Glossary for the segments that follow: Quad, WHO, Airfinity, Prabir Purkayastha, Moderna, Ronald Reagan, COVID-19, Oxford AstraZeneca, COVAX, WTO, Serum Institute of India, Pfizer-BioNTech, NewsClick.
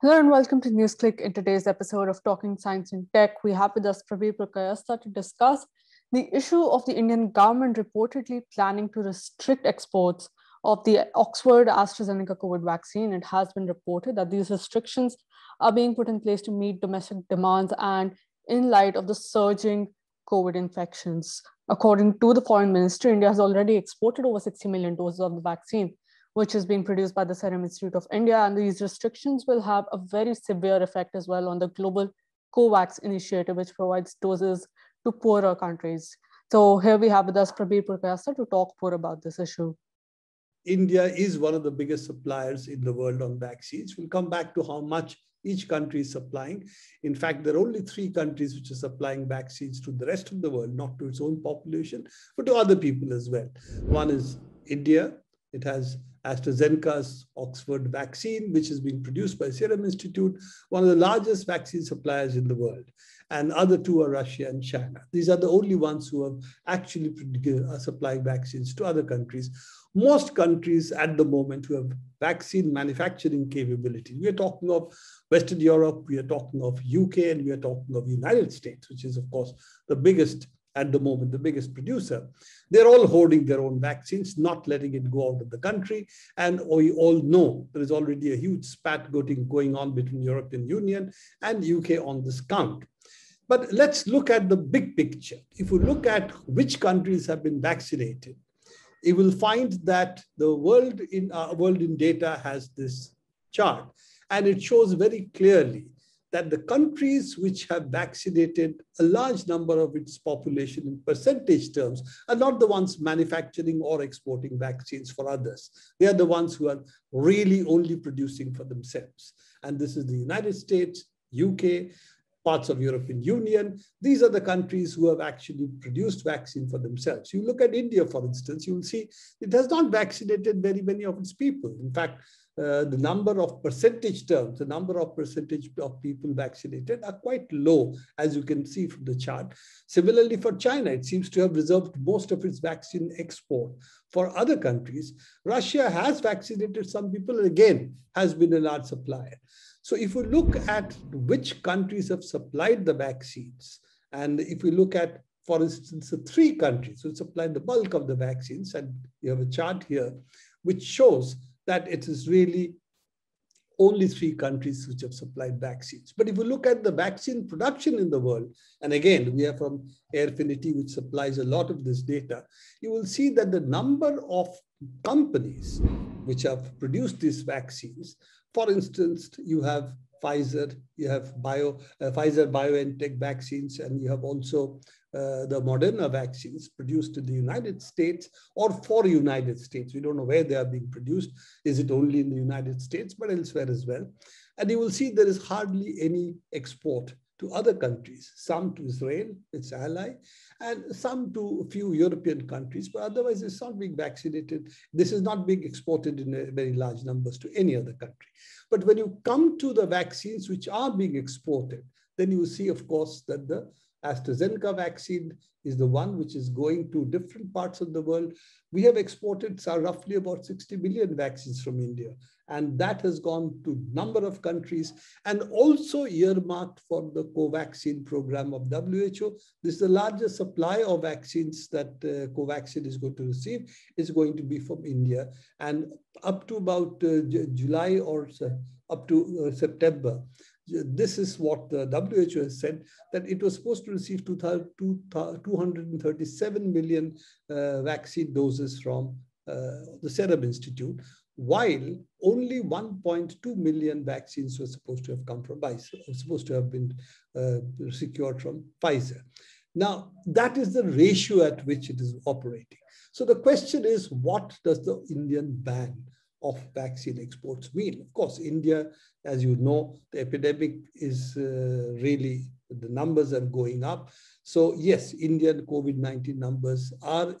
Hello and welcome to NewsClick. In today's episode of Talking Science and Tech, we have with us Prabir Purkayastha to discuss the issue of the Indian government reportedly planning to restrict exports of the Oxford AstraZeneca COVID vaccine. It has been reported that these restrictions are being put in place to meet domestic demands and in light of the surging COVID infections. According to the Foreign Ministry, India has already exported over 60 million doses of the vaccine, which is being produced by the Serum Institute of India. And these restrictions will have a very severe effect as well on the global COVAX initiative, which provides doses to poorer countries. So here we have with us Prabir Purkayastha to talk more about this issue. India is one of the biggest suppliers in the world on vaccines. We'll come back to how much each country is supplying. In fact, there are only three countries which are supplying vaccines to the rest of the world, not to its own population, but to other people as well. One is India. It has AstraZeneca's Oxford vaccine, which is being produced by Serum Institute, one of the largest vaccine suppliers in the world. And other two are Russia and China. These are the only ones who have actually supplied vaccines to other countries. Most countries at the moment who have vaccine manufacturing capability. We are talking of Western Europe, we are talking of UK, and we are talking of United States, which is, of course, the biggest at the moment, the biggest producer. They're all holding their own vaccines, not letting it go out of the country. And we all know there is already a huge spat going on between European Union and UK on this count. But let's look at the big picture. If we look at which countries have been vaccinated, you will find that the world in data has this chart. And it shows very clearly that the countries which have vaccinated a large number of its population in percentage terms are not the ones manufacturing or exporting vaccines for others. They are the ones who are really only producing for themselves. And this is the United States, UK, parts of European Union. These are the countries who have actually produced vaccine for themselves. You look at India, for instance, you will see it has not vaccinated very many of its people. In fact, the number of percentage of people vaccinated are quite low, as you can see from the chart. Similarly, for China, it seems to have reserved most of its vaccine export for other countries. Russia has vaccinated some people, and again, has been a large supplier. So if we look at which countries have supplied the vaccines, and if we look at, for instance, the three countries who supplied the bulk of the vaccines, and you have a chart here, which shows that it is really only three countries which have supplied vaccines. But if you look at the vaccine production in the world, and again, we are from Airfinity, which supplies a lot of this data, you will see that the number of companies which have produced these vaccines, for instance, you have Pfizer, you have Pfizer-BioNTech vaccines, and you have also the Moderna vaccines produced in the United States or for United States. We don't know where they are being produced. Is it only in the United States, but elsewhere as well? And you will see there is hardly any export to other countries, some to Israel, its ally, and some to a few European countries, but otherwise it's not being vaccinated. This is not being exported in very large numbers to any other country. But when you come to the vaccines which are being exported, then you see, of course, that the AstraZeneca vaccine is the one which is going to different parts of the world. We have exported roughly about 60 million vaccines from India, and that has gone to a number of countries and also earmarked for the COVAX program of WHO. This is the largest supply of vaccines that COVAX is going to receive. It's going to be from India, and up to about July or up to September. This is what the WHO has said, that it was supposed to receive 237 million vaccine doses from the Serum Institute, while only 1.2 million vaccines were supposed to have come from Pfizer, supposed to have been secured from Pfizer. Now, that is the ratio at which it is operating. So the question is, what does the Indian ban of vaccine exports mean? Of course, India, as you know, the epidemic is really, the numbers are going up. So yes, Indian COVID-19 numbers are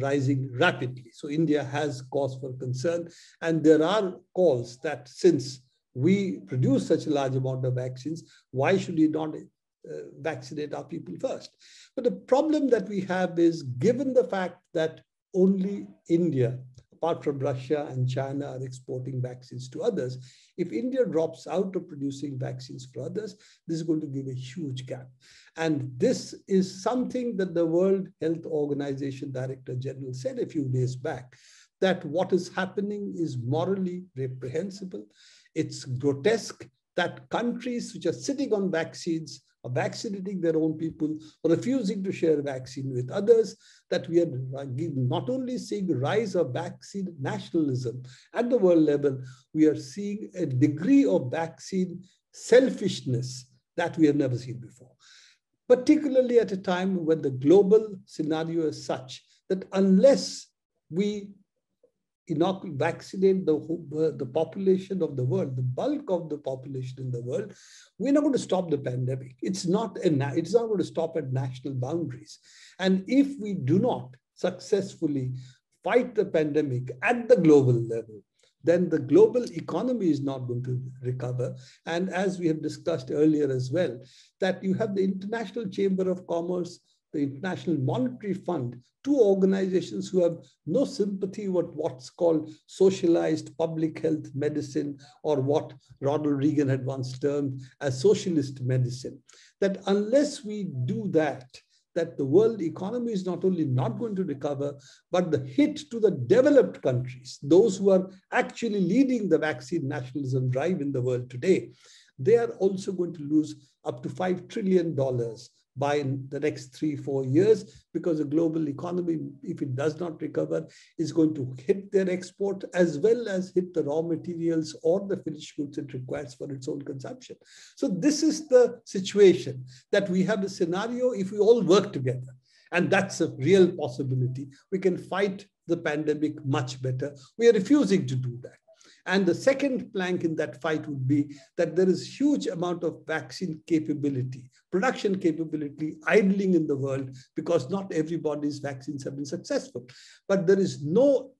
rising rapidly. So India has cause for concern. And there are calls that since we produce such a large amount of vaccines, why should we not vaccinate our people first? But the problem that we have is, given the fact that only India apart from Russia and China, are exporting vaccines to others. If India drops out of producing vaccines for others, this is going to give a huge gap. And this is something that the World Health Organization Director General said a few days back, that what is happening is morally reprehensible. It's grotesque that countries which are sitting on vaccines are vaccinating their own people or refusing to share vaccine with others, that we are not only seeing the rise of vaccine nationalism at the world level, we are seeing a degree of vaccine selfishness that we have never seen before, particularly at a time when the global scenario is such that unless we vaccinate the population of the world, the bulk of the population in the world, we're not going to stop the pandemic. It's not going to stop at national boundaries. And if we do not successfully fight the pandemic at the global level, then the global economy is not going to recover. And as we have discussed earlier as well, that you have the International Chamber of Commerce, the International Monetary Fund, two organizations who have no sympathy with what's called socialized public health medicine, or what Ronald Reagan had once termed as socialist medicine. That unless we do that the world economy is not only not going to recover, but the hit to the developed countries, those who are actually leading the vaccine nationalism drive in the world today, they are also going to lose up to $5 trillion by the next 3-4 years, because the global economy, if it does not recover, is going to hit their export as well as hit the raw materials or the finished goods it requires for its own consumption. So this is the situation, that we have a scenario, if we all work together, and that's a real possibility, we can fight the pandemic much better. We are refusing to do that. And the second plank in that fight would be that there is huge amount of vaccine capability, production capability idling in the world, because not everybody's vaccines have been successful. But there is no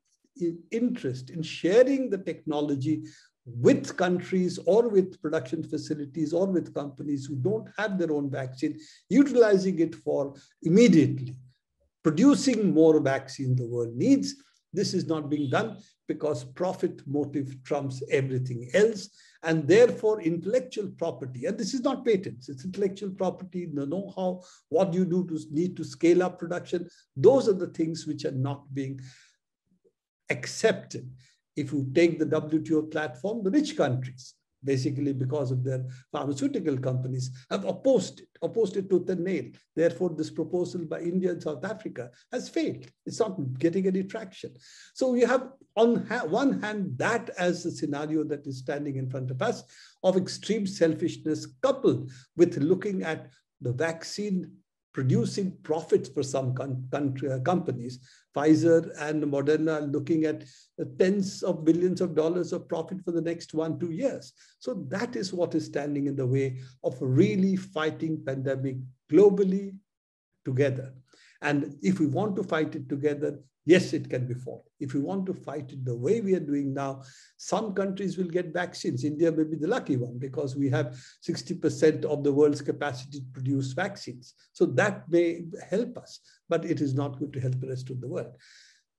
interest in sharing the technology with countries or with production facilities or with companies who don't have their own vaccine, utilizing it for immediately producing more vaccine the world needs. This is not being done because profit motive trumps everything else, and therefore intellectual property, and this is not patents, it's intellectual property, the know-how, what you do to need to scale up production, those are the things which are not being accepted. If you take the WTO platform, the rich countries, basically because of their pharmaceutical companies, have opposed it tooth and nail. Therefore, this proposal by India and South Africa has failed. It's not getting any traction. So we have on one hand that as the scenario that is standing in front of us, of extreme selfishness coupled with looking at the vaccine producing profits for some companies, Pfizer and Moderna looking at tens of billions of dollars of profit for the next 1-2 years. So that is what is standing in the way of really fighting pandemic globally together. And if we want to fight it together, yes, it can be fought. If we want to fight it the way we are doing now, some countries will get vaccines. India may be the lucky one because we have 60% of the world's capacity to produce vaccines. So that may help us, but it is not going to help the rest of the world.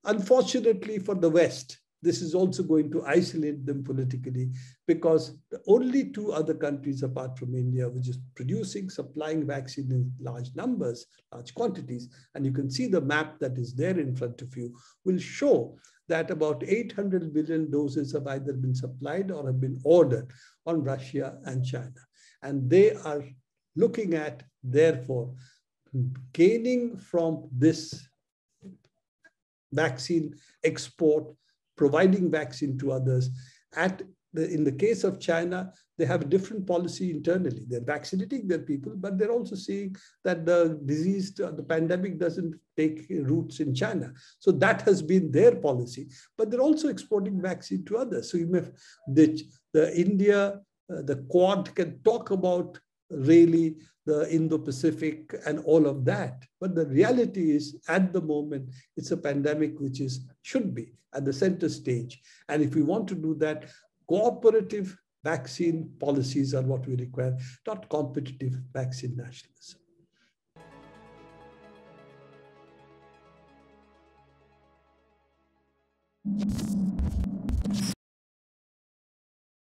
Unfortunately for the West, this is also going to isolate them politically, because the only two other countries apart from India, which is producing, supplying vaccine in large numbers, large quantities, and you can see the map that is there in front of you, will show that about 800 million doses have either been supplied or have been ordered on Russia and China. And they are looking at, therefore, gaining from this vaccine export, providing vaccine to others. In the case of China, they have a different policy internally. They're vaccinating their people, but they're also seeing that the pandemic doesn't take roots in China. So that has been their policy, but they're also exporting vaccine to others. So you may, the Quad can talk about really the Indo-Pacific and all of that. But the reality is, at the moment, it's a pandemic which should be at the center stage. And if we want to do that, cooperative vaccine policies are what we require, not competitive vaccine nationalism.